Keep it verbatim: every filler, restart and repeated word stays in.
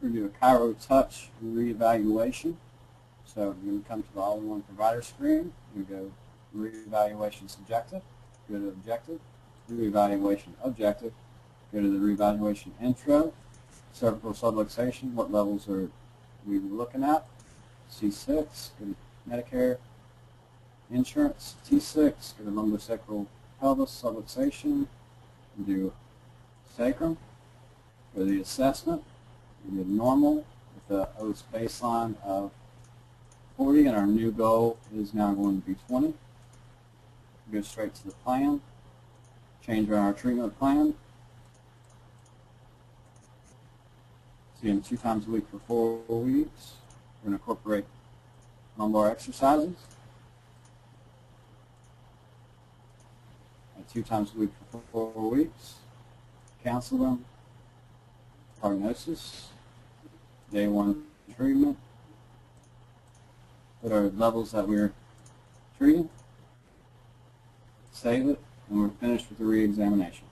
through your ChiroTouch reevaluation. So you're going to come to the all-in-one provider screen. You go reevaluation subjective, go to objective, reevaluation objective, go to the reevaluation intro, cervical subluxation, what levels are we looking at, C six, go to Medicare, insurance, T six, go to lumbosacral pelvis, subluxation, do sacrum, go to the assessment, we do normal with the O S baseline of forty, and our new goal is now going to be twenty. Go straight to the plan, change our treatment plan. See him two times a week for four weeks. We're going to incorporate lumbar exercises. And two times a week for four weeks. Counsel them. Prognosis. Day one treatment. Put our levels that we're treating. Save it. And we're finished with the re-examination.